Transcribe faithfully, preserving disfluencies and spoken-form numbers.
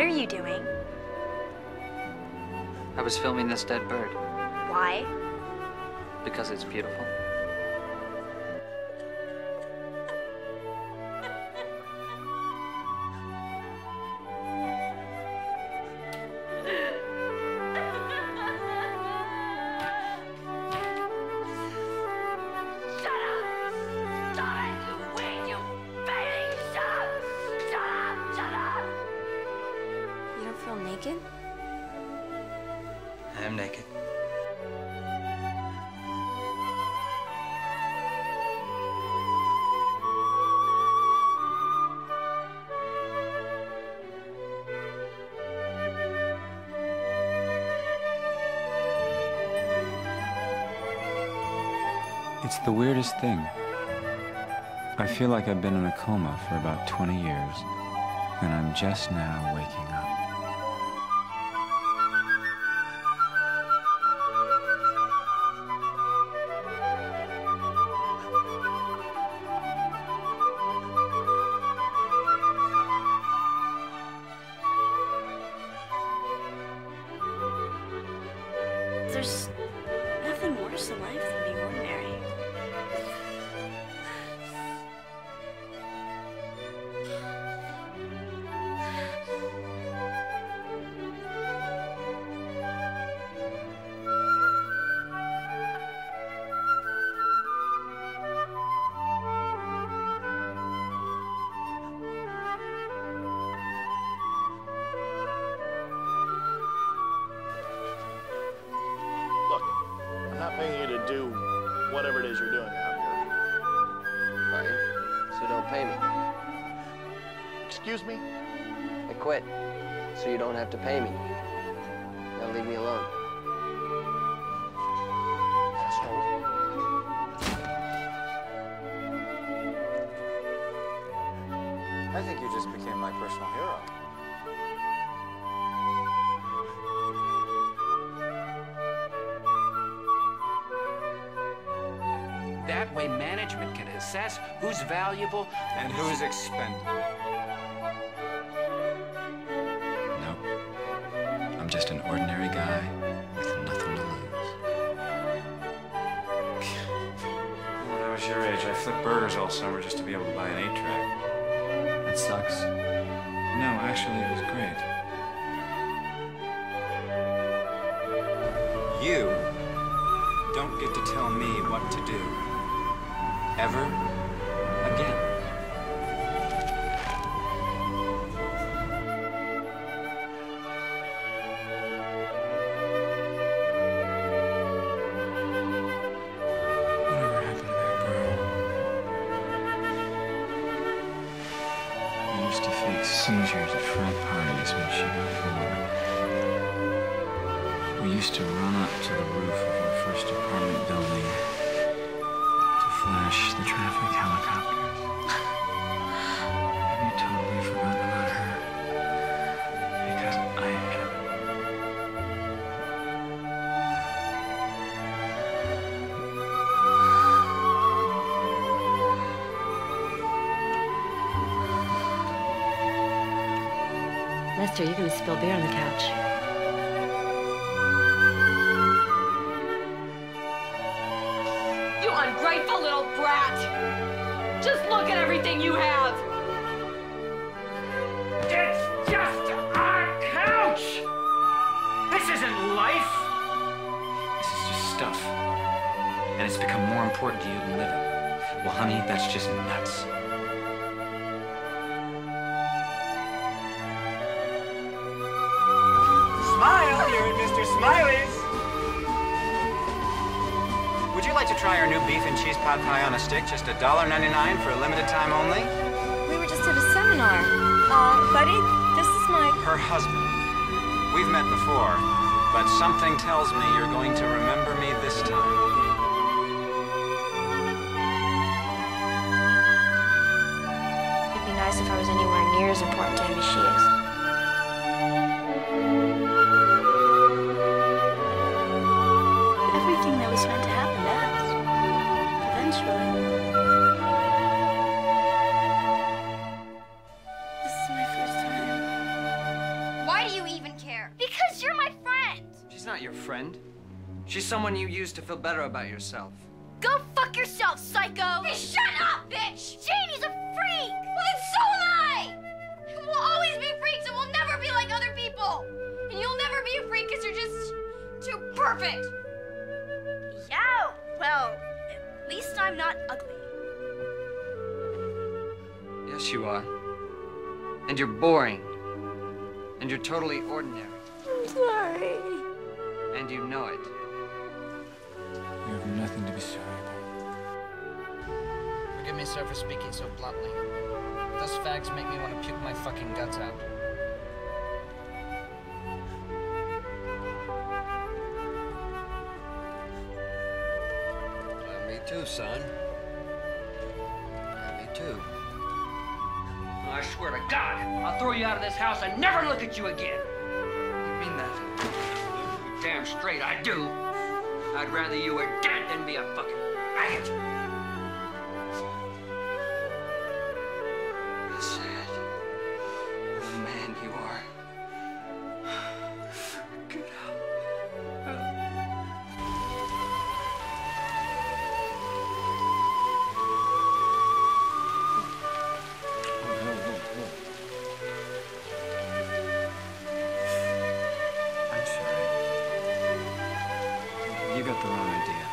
What are you doing? I was filming this dead bird. Why? Because it's beautiful. Naked? I am naked. It's the weirdest thing. I feel like I've been in a coma for about twenty years, and I'm just now waking up. There's nothing worse in life than being ordinary. I'm not paying you to do whatever it is you're doing out here. Fine. So don't pay me. Excuse me? I quit, so you don't have to pay me. Now leave me alone. I think you just became my personal hero. That way management can assess who's valuable and who's expendable. No, I'm just an ordinary guy with nothing to lose. When I was your age, I flipped burgers all summer just to be able to buy an eight track. That sucks. No, actually, it was great. You don't get to tell me what to do. Ever again. Whatever happened to that girl? I used to fake seizures at frat parties when she got bored. We used to run up to the roof of our first apartment building. Flash the traffic helicopters. Have you totally forgotten about her? Because I haven't. Lester, you're gonna spill beer on the couch. Ungrateful little brat! Just look at everything you have! It's just our couch! This isn't life! This is just stuff. And it's become more important to you than living. Well, honey, that's just nuts. Smile, you're Mister Smiley's! Would you like to try our new beef and cheese pot pie on a stick? Just a dollar ninety-nine for a limited time only? We were just at a seminar. Uh, buddy, this is my... Her husband. We've met before, but something tells me you're going to remember me this time. It'd be nice if I was anywhere near as important to him as she is. It was meant to happen to us. Eventually. This is my first time. She's not your friend. She's someone you use to feel better about yourself. Go fuck yourself, psycho! Hey, shut up, bitch! Janie's a freak! Well, then so am I! We'll always be freaks and we'll never be like other people! And you'll never be a freak because you're just too perfect! Yeah, well, at least I'm not ugly. Yes, you are. And you're boring. And you're totally ordinary. I'm sorry. And you know it. You have nothing to be sorry about. Forgive me, sir, for speaking so bluntly. Those fags make me want to puke my fucking guts out. Yeah, me too, son. Yeah, me too. I swear to God, I'll throw you out of this house and never look at you again. You mean that? You're damn straight, I do. I'd rather you were dead than be a fucking maggot. What a sad little man you are. Get out. I'm sorry. You got the wrong idea.